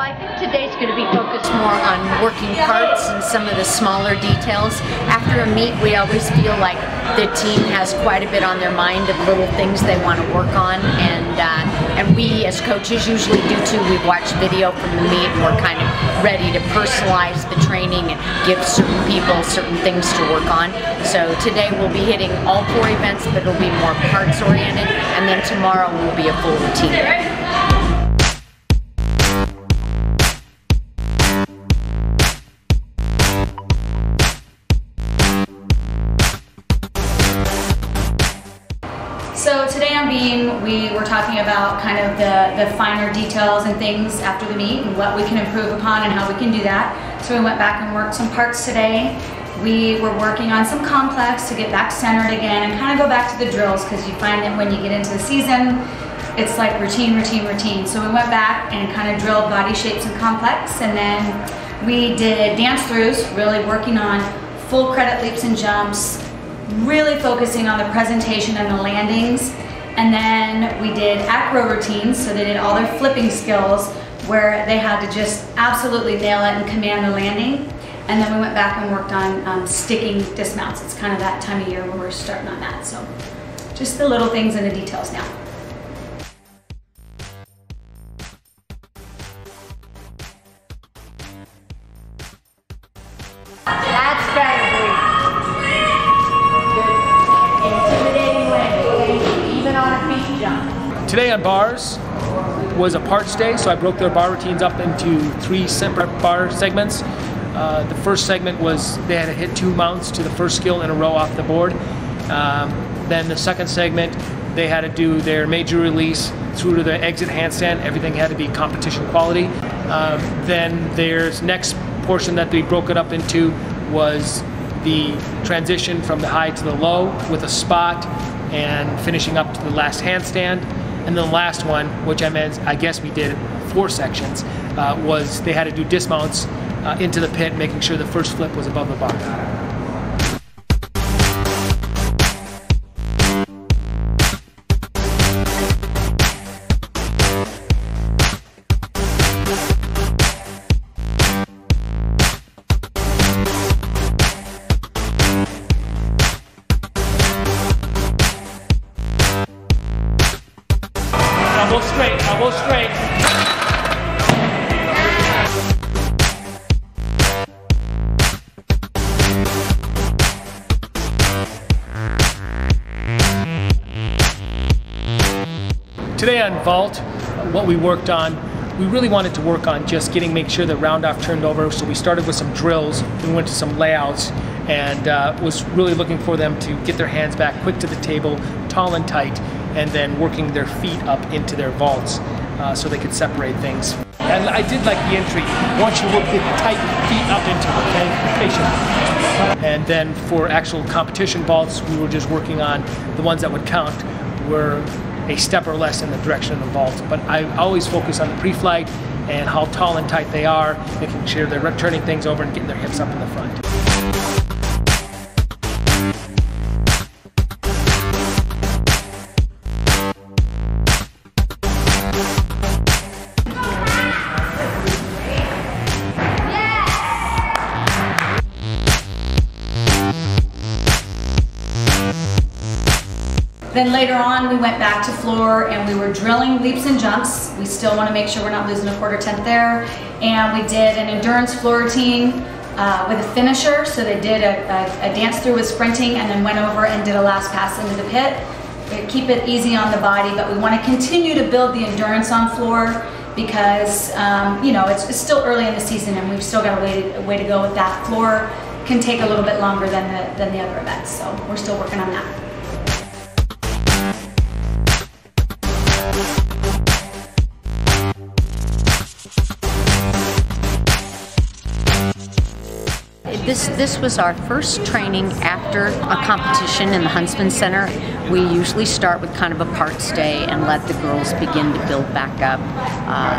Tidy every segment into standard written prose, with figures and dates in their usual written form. why today's going to be focused more on working parts and some of the smaller details. After a meet, we always feel like the team has quite a bit on their mind of little things they want to work on, and we as coaches usually do too. We watch video from the meet and we're kind of ready to personalize the training and give certain people certain things to work on. So today we'll be hitting all four events, but it'll be more parts oriented, and then tomorrow will be a full routine. So today on Beam, we were talking about kind of the finer details and things after the meet and what we can improve upon and how we can do that. So we went back and worked some parts today. We were working on some complex to get back centered again and kind of go back to the drills, because you find that when you get into the season, it's like routine, routine, routine. So we went back and kind of drilled body shapes and complex, and then we did dance throughs, really working on full credit leaps and jumps, really focusing on the presentation and the landings. And then we did acro routines, so they did all their flipping skills where they had to just absolutely nail it and command the landing. And then we went back and worked on sticking dismounts. It's kind of that time of year when we're starting on that. So just the little things and the details now. That's better. Today on bars was a parts day, so I broke their bar routines up into three separate bar segments. The first segment was they had to hit two mounts to the first skill in a row off the board. Then the second segment, they had to do their major release through to the exit handstand. Everything had to be competition quality. Then there's next portion that they broke it up into was the transition from the high to the low with a spot, and finishing up to the last handstand. And the last one, which I meant, I guess we did four sections, was they had to do dismounts into the pit, making sure the first flip was above the bar. Elbow straight, elbow straight. Today on vault, what we worked on, we really wanted to work on just make sure the round off turned over. So we started with some drills, we went to some layouts, and was really looking for them to get their hands back quick to the table, tall and tight, and then working their feet up into their vaults so they could separate things. And I did like the entry. Once you work the tight feet up into the patient. And then for actual competition vaults, we were just working on the ones that would count were a step or less in the direction of the vault. But I always focus on the pre-flight and how tall and tight they are, making sure they're turning things over and getting their hips up in the front. Then later on, we went back to floor and we were drilling leaps and jumps. We still want to make sure we're not losing a quarter tenth there. And we did an endurance floor routine with a finisher. So they did a dance through with sprinting, and then went over and did a last pass into the pit. We keep it easy on the body, but we want to continue to build the endurance on floor, because you know, it's still early in the season and we've still got a way to go with that. Floor can take a little bit longer than the other events, so we're still working on that. This was our first training after a competition in the Huntsman Center. We usually start with kind of a parts day and let the girls begin to build back up.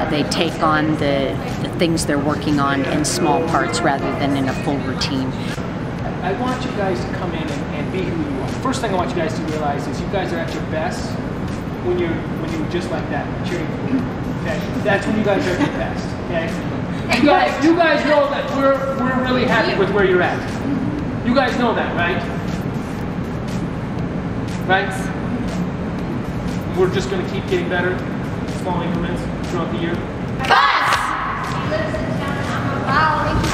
They take on the things they're working on in small parts rather than in a full routine. I want you guys to come in and be who you are. First thing I want you guys to realize is you guys are at your best when you're just like that, cheering for you. Okay? That's when you guys are at your best. okay? You guys know that we're really happy with where you're at. You guys know that, right? Right? We're just gonna keep getting better, following comments throughout the year. Bus! She lives in town. I'm a